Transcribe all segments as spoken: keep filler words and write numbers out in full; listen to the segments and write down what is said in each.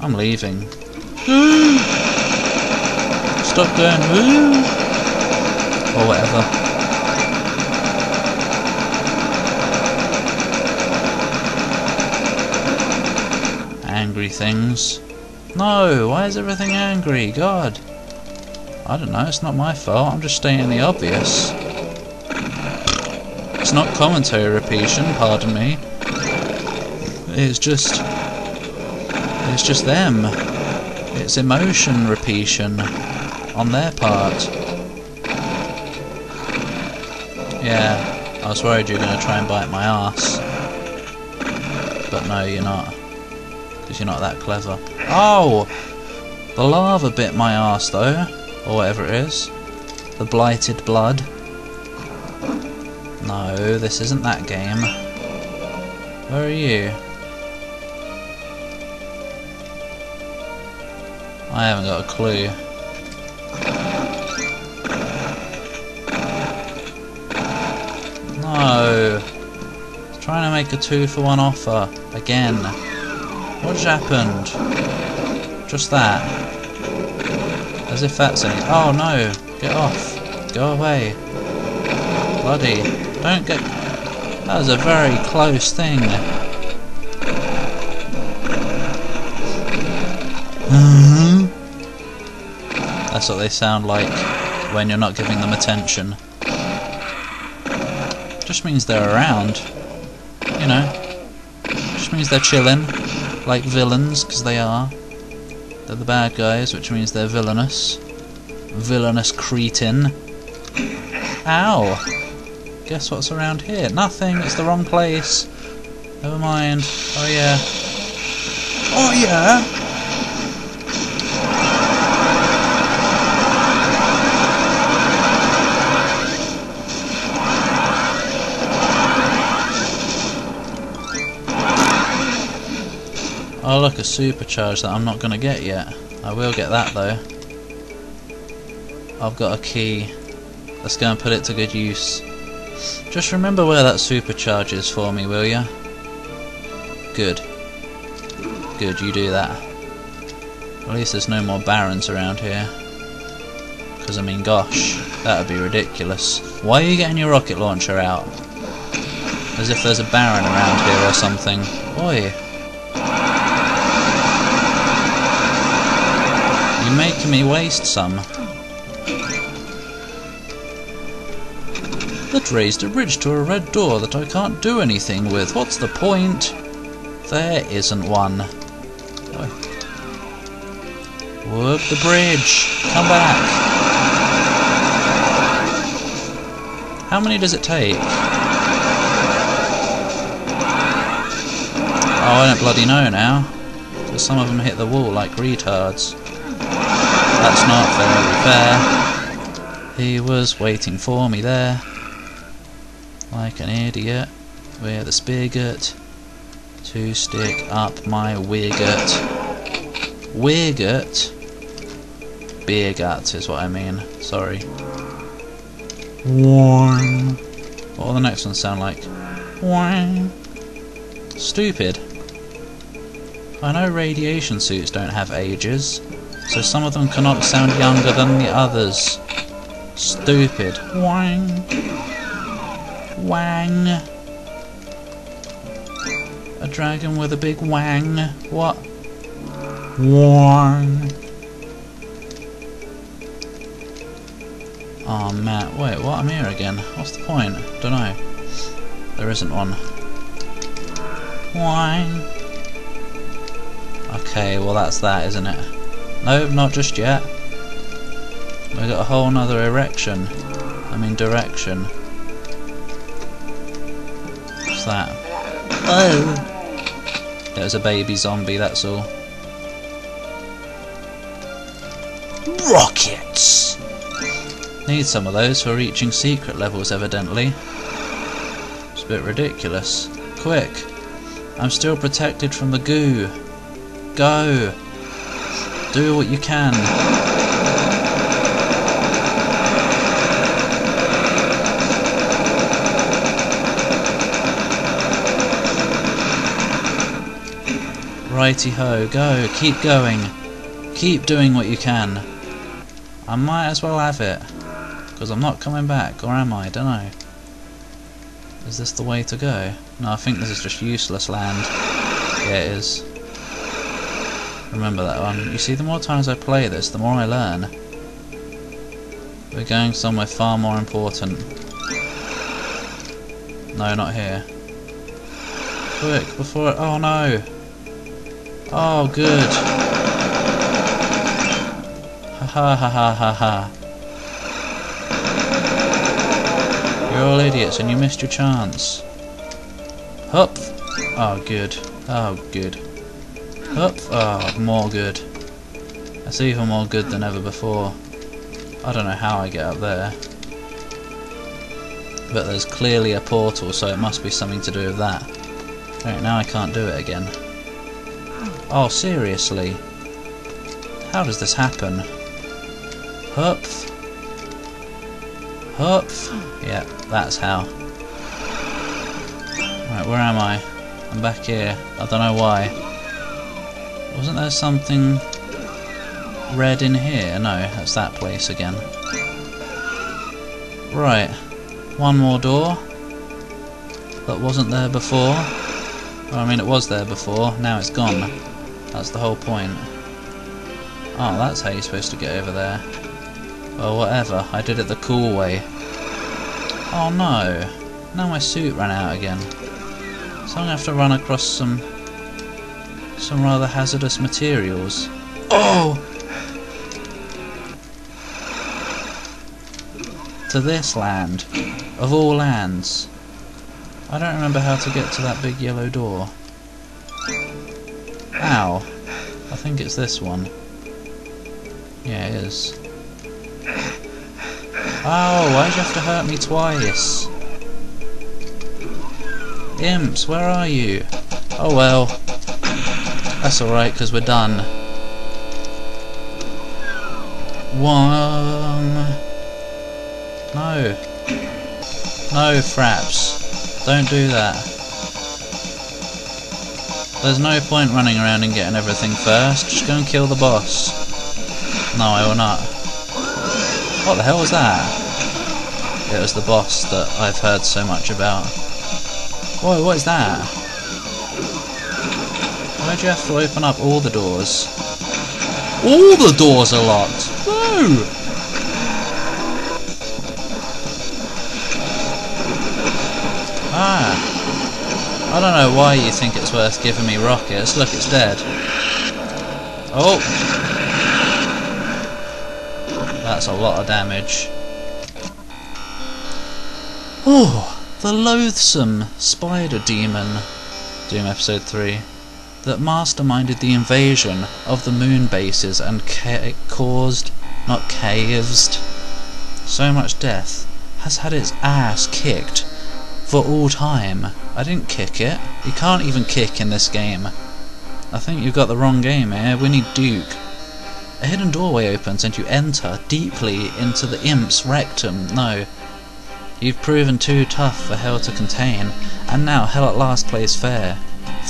I'm leaving. Stop going woo! Or whatever. Angry things. No! Why is everything angry? God! I don't know, it's not my fault. I'm just stating the obvious. It's not commentary repeating, pardon me. It's just... It's just them. It's emotion repeating on their part. Yeah, I was worried you were going to try and bite my ass. But no, you're not. Because you're not that clever. Oh! The lava bit my ass though. Or whatever it is. The blighted blood. No, this isn't that game. Where are you? I haven't got a clue. No. I was trying to make a two for one offer. Again. What just happened? Just that. As if that's any. Oh no! Get off! Go away! Bloody! Don't get. That was a very close thing. Mm-hmm. That's what they sound like when you're not giving them attention. Just means they're around. You know. Just means they're chilling. Like villains, because they are. They're the bad guys, which means they're villainous. Villainous cretin. Ow! Guess what's around here? Nothing, it's the wrong place. Never mind. Oh yeah. Oh yeah! Oh look, a supercharge that I'm not going to get yet. I will get that though. I've got a key. Let's go and put it to good use. Just remember where that supercharge is for me, will ya? Good. Good, you do that. At least there's no more barons around here. Because I mean, gosh, that would be ridiculous. Why are you getting your rocket launcher out? As if there's a baron around here or something. Oi! You're making me waste some. That raised a bridge to a red door that I can't do anything with. What's the point? There isn't one. Oh. Work the bridge. Come back. How many does it take? Oh, I don't bloody know now. Because some of them hit the wall like retards. That's not very fair. He was waiting for me there. Like an idiot. With a spigot. To stick up my wiggot. Wiggot? Beer gut is what I mean. Sorry. Warm. What will the next one sound like? Warm. Stupid. I know radiation suits don't have ages. So some of them cannot sound younger than the others. Stupid. Wang. Wang. A dragon with a big wang. What? Wang. Oh man. Wait, what? I'm here again. What's the point? Dunno. There isn't one. Wang. Okay, well that's that, isn't it? No, not just yet. We've got a whole nother erection. I mean direction. What's that? Oh! There's a baby zombie, that's all. Rockets! Need some of those for reaching secret levels, evidently. It's a bit ridiculous. Quick! I'm still protected from the goo. Go! Do what you can. Righty-ho, go, keep going. Keep doing what you can. I might as well have it, because I'm not coming back, or am I? Don't know. Is this the way to go? No, I think this is just useless land. Yeah, it is. Remember that one. You see, the more times I play this, the more I learn. We're going somewhere far more important. No, not here. Quick, before it... Oh, no! Oh, good! Ha ha ha ha ha ha. You're all idiots and you missed your chance. Hup! Oh good. Oh good. Hup! Oh, more good. That's even more good than ever before. I don't know how I get up there. But there's clearly a portal, so it must be something to do with that. Right, now I can't do it again. Oh, seriously? How does this happen? Hup! Hup! Yeah, that's how. Right, where am I? I'm back here. I don't know why. Wasn't there something red in here? No, that's that place again. Right. One more door. That wasn't there before. Well, I mean, it was there before. Now it's gone. That's the whole point. Oh, that's how you're supposed to get over there. Well, whatever. I did it the cool way. Oh no. Now my suit ran out again. So I'm going to have to run across some some rather hazardous materials. Oh! To this land. Of all lands. I don't remember how to get to that big yellow door. Ow. I think it's this one. Yeah, it is. Oh, why'd you have to hurt me twice? Imps, where are you? Oh well. That's alright, because we're done. One. No. No, fraps. Don't do that. There's no point running around and getting everything first. Just go and kill the boss. No, I will not. What the hell was that? It was the boss that I've heard so much about. Whoa, what is that? Why'd you have to open up all the doors? All the doors are locked! No! Ah. I don't know why you think it's worth giving me rockets. Look, it's dead. Oh! That's a lot of damage. Oh! The loathsome spider demon, Doom Episode three, that masterminded the invasion of the moon bases and ca caused, not caused, so much death, has had its ass kicked for all time. I didn't kick it. You can't even kick in this game. I think you've got the wrong game here. We need Duke. A hidden doorway opens and you enter deeply into the imp's rectum. No. You've proven too tough for hell to contain, and now hell at last plays fair.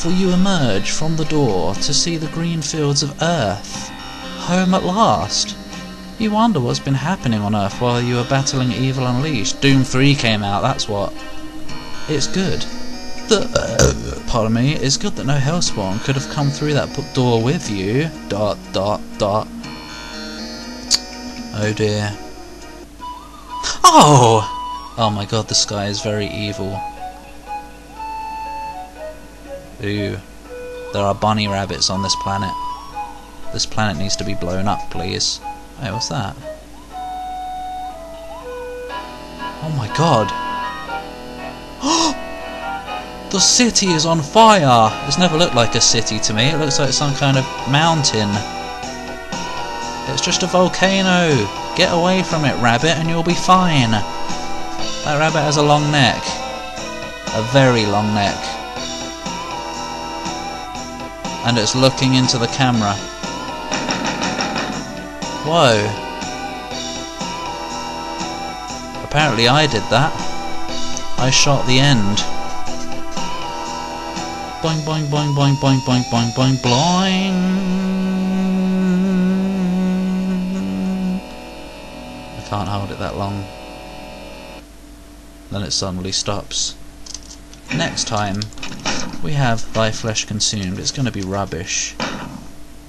For you emerge from the door to see the green fields of Earth. Home at last! You wonder what's been happening on Earth while you were battling Evil Unleashed. Doom three came out, that's what. It's good. The, uh, pardon me, it's good that no Hellspawn could have come through that door with you. Dot, dot, dot. Oh dear. Oh! Oh my god, the sky is very evil. Ooh. There are bunny rabbits on this planet. This planet needs to be blown up, please. Hey, what's that? Oh my god! The city is on fire! It's never looked like a city to me. It looks like some kind of mountain. It's just a volcano! Get away from it, rabbit, and you'll be fine! That rabbit has a long neck. A very long neck. And it's looking into the camera. Whoa. Apparently I did that. I shot the end. boing, boing, boing, boing, boing, boing, boing, boing, boing. I can't hold it that long. Then it suddenly stops. Next time we have Thy Flesh Consumed, it's going to be rubbish.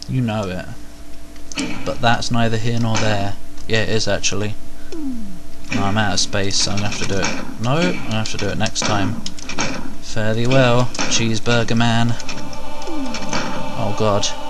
You know it. But that's neither here nor there. Yeah, it is actually. No, I'm out of space, so I'm going to have to do it. No, I'm going to have to do it next time. Fare thee well, cheeseburger man. Oh god.